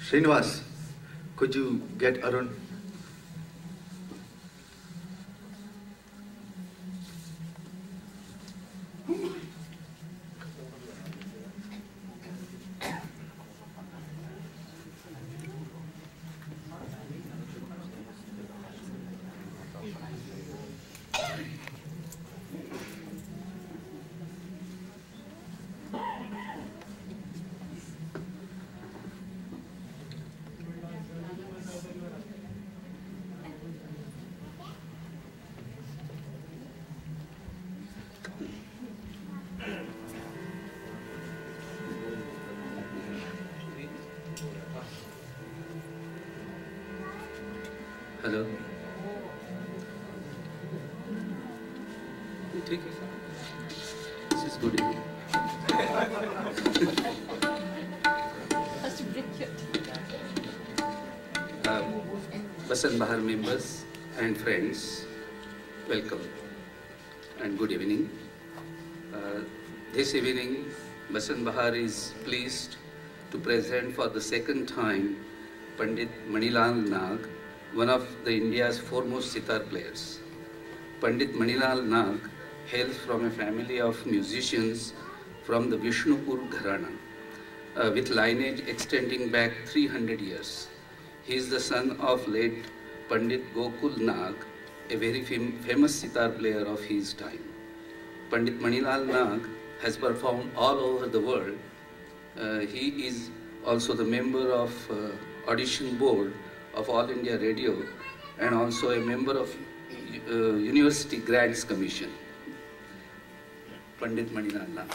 Srinivas, could you get Arun? Hello ठीक है this is good Basant Bahar members and friends welcome and good evening this evening Basant Bahar is pleased to present for the second time Pandit Manilal Nag one of the India's foremost sitar players. Pandit Manilal Nag hails from a family of musicians from the Vishnupur Gharana, with lineage extending back 300 years. He is the son of late Pandit Gokul Nag, a very famous sitar player of his time. Pandit Manilal Nag has performed all over the world. He is also the member of audition board of All India Radio and also a member of University Grants Commission. Pandit Manilal Nag.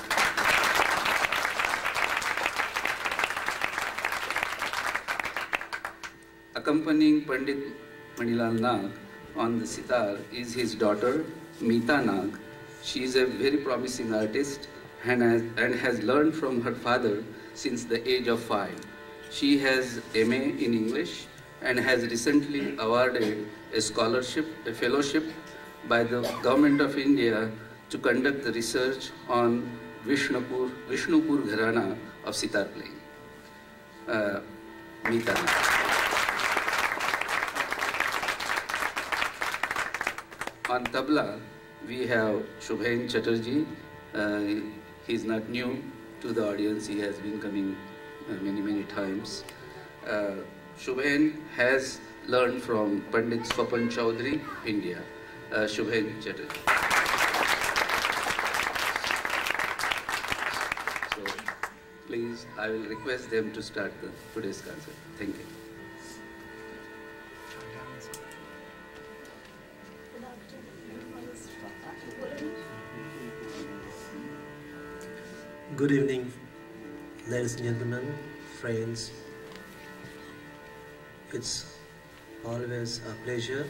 Accompanying Pandit Manilal Nag on the sitar is his daughter Meeta Nag. She is a very promising artist and has learned from her father since the age of 5. She has MA in English and has recently awarded a scholarship, a fellowship by the Government of India to conduct the research on Vishnupur Gharana of sitar playing. Meeta Nag. On tabla, we have Shubhen Chatterjee. He is not new to the audience. He has been coming many times. Shubhen has learned from Pandit Swapan Chaudhuri, India. Shubhen Chatterjee. So, please, I will request them to start today's concert. Thank you. Good evening, ladies and gentlemen, friends. It's always a pleasure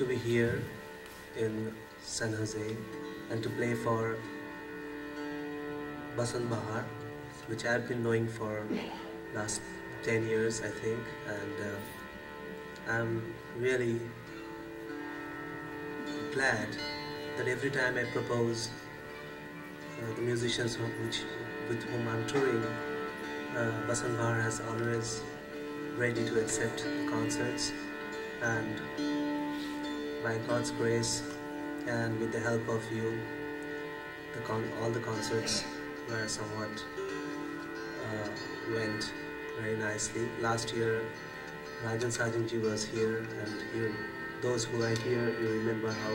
to be here in San Jose and to play for Basant Bahar, which I've been knowing for last 10 years, I think, and I'm really glad that every time I propose the musicians with whom I'm touring, Basant Bahar has always ready to accept the concerts, and by God's grace and with the help of you, all the concerts were somewhat went very nicely. Last year Rajan Sajangji was here, and those who are here, you remember how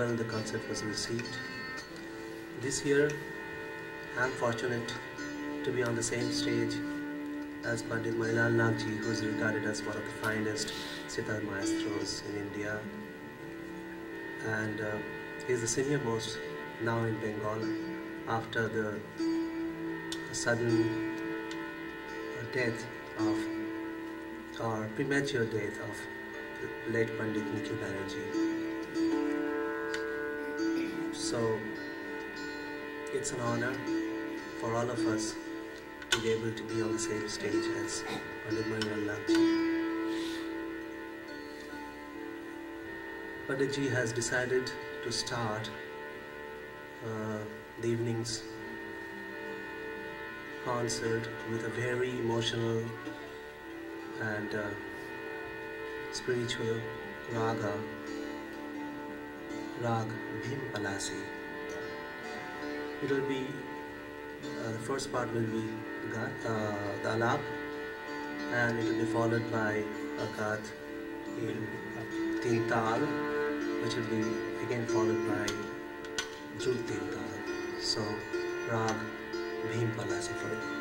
well the concert was received. This year I'm fortunate to be on the same stage as Pandit Manilal Nag ji, who is regarded as one of the finest sitar maestros in India, and he is the senior most now in Bengal after the sudden death premature death of the late Pandit Nikhil Banerjee. So it's an honor for all of us to be able to be on the same stage as Pandit Manilal Nag ji. Pandit ji has decided to start the evening's concert with a very emotional and spiritual raga, Raga Bhimpalasi. It will be, the first part will be Dalab, and it will be followed by Gat Tintal, which will be again followed by Jut Tintal. So, Raga Bhimpalasi for it.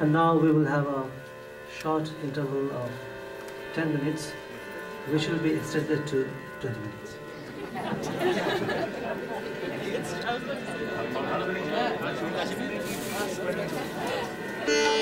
And now we will have a short interval of 10 minutes, which will be extended to 20 minutes.